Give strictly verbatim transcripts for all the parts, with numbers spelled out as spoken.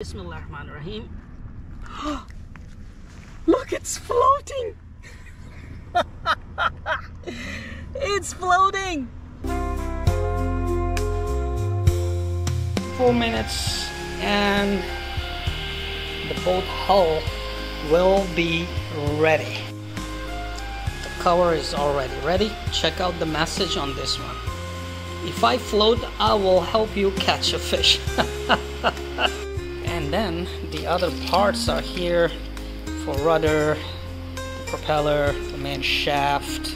Bismillahirrahmanirrahim. Look, it's floating. It's floating. Four minutes and the boat hull will be ready. The cover is already ready. Check out the message on this one. If I float, I will help you catch a fish. And then the other parts are here for rudder, the propeller, the main shaft.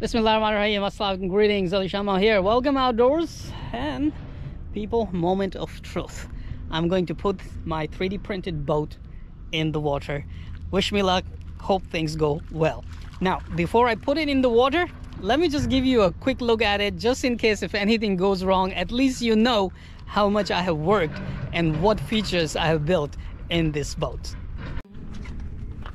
Bismillahirrahmanirrahim. Assalamualaikum. Greetings, AliShanMao here. Welcome outdoors and people, moment of truth. I'm going to put my three D printed boat in the water. Wish me luck, hope things go well. Now, before I put it in the water, let me just give you a quick look at it, just in case if anything goes wrong, at least you know how much I have worked and what features I have built in this boat.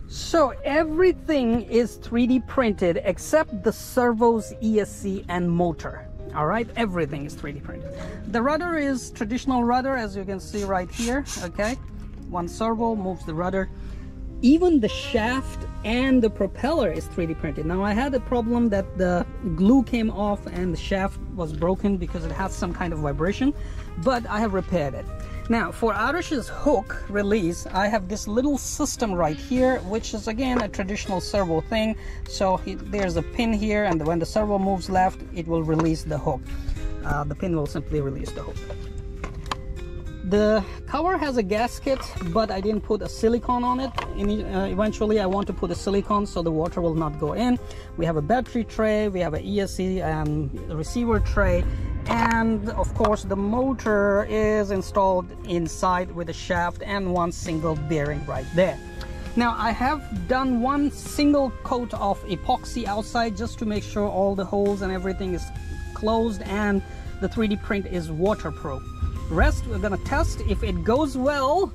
So everything is three D printed except the servos, E S C and motor. All right, everything is three D printed. The rudder is traditional rudder, as you can see right here. Okay, one servo moves the rudder. Even the shaft and the propeller is three D printed. Now I had a problem that the glue came off and the shaft was broken because it has some kind of vibration, but I have repaired it. Now for Irish's hook release, I have this little system right here, which is again a traditional servo thing. So he, there's a pin here, and when the servo moves left, it will release the hook. Uh, the pin will simply release the hook. The cover has a gasket, but I didn't put a silicone on it. In, uh, eventually I want to put a silicone so the water will not go in. We have a battery tray, we have an E S C um, receiver tray, and of course the motor is installed inside with a shaft and one single bearing right there. Now I have done one single coat of epoxy outside just to make sure all the holes and everything is closed and the three D print is waterproof. Rest we're gonna test. If it goes well,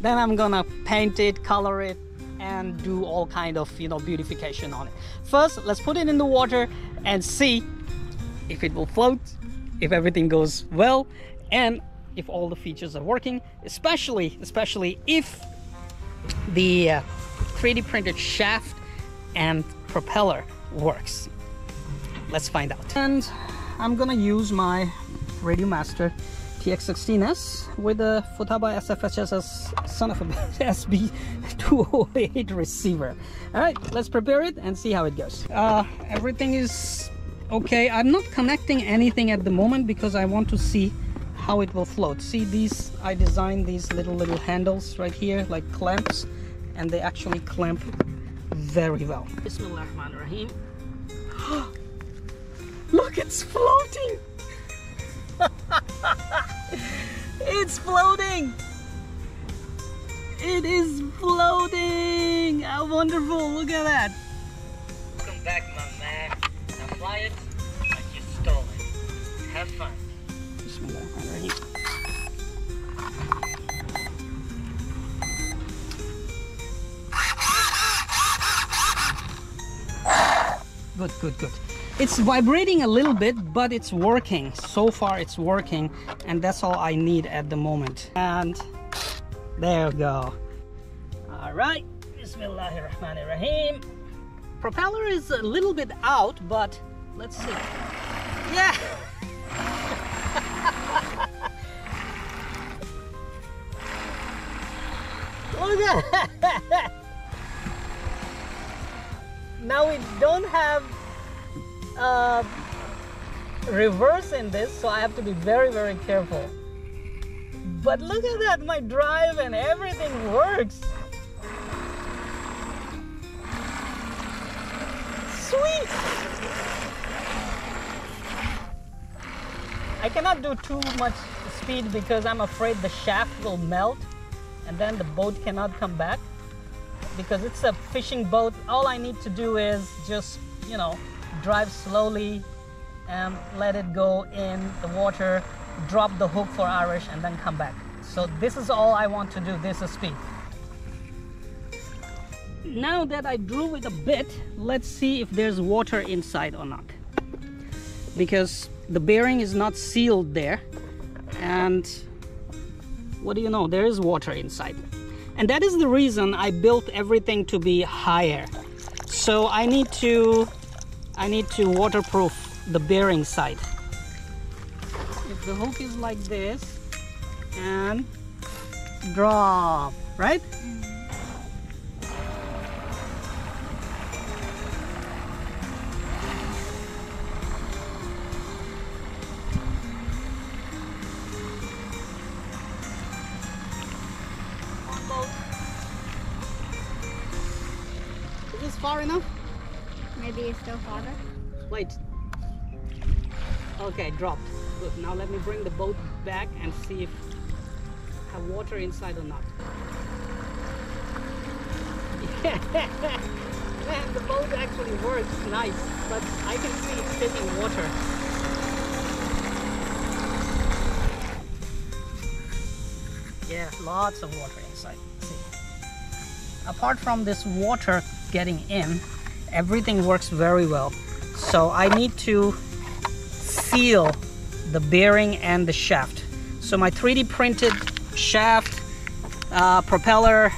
then I'm gonna paint it, color it, and do all kind of, you know, beautification on it. First, let's put it in the water and see if it will float, if everything goes well, and if all the features are working, especially especially if the uh, three D printed shaft and propeller works. Let's find out. And I'm gonna use my Radio Master T X sixteen S with a Futaba S F H S S son of a S B two oh eight receiver. All right, let's prepare it and see how it goes. Uh, everything is okay. I'm not connecting anything at the moment because I want to see how it will float. See these? I designed these little little handles right here, like clamps, and they actually clamp very well. Bismillahirrahmanirrahim. Look, it's floating. It's floating. It is floating. How wonderful! Look at that. Welcome back, my man. Now fly it like you stole it. Have fun. Good, good, good. It's vibrating a little bit, but it's working. So far it's working, and that's all I need at the moment. And there we go. All right, Bismillahirrahmanirrahim. Propeller is a little bit out, but let's see. Yeah! Look at that! Now we don't have Uh, reverse in this, so I have to be very very careful, but look at that, my drive and everything works. Sweet. I cannot do too much speed because I'm afraid the shaft will melt and then the boat cannot come back because it's a fishing boat. All I need to do is just, you know, drive slowly and let it go in the water drop the hook for Irish and then come back. So this is all I want to do, this is speed. Now that I drew it a bit, let's see if there's water inside or not. Because the bearing is not sealed there, and what do you know, there is water inside. And that is the reason I built everything to be higher. So I need to, I need to waterproof the bearing side. If the hook is like this, and drop, right? Far enough? Maybe it's still farther. Wait. Okay, dropped. Good. Now let me bring the boat back and see if I have water inside or not. Yeah. Man, the boat actually works nice, but I can see it's taking water. Yeah, lots of water inside. See. Apart from this water getting in, everything works very well. So I need to seal the bearing and the shaft. So my three D printed shaft, uh, propeller,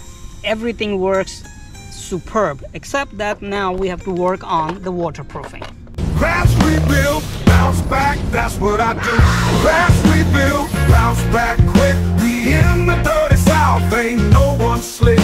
everything works superb, except that now we have to work on the waterproofing. Crash, rebuild, bounce back, that's what I do. Crash, rebuild, bounce back quick. We in the dirty south, ain't no one slick.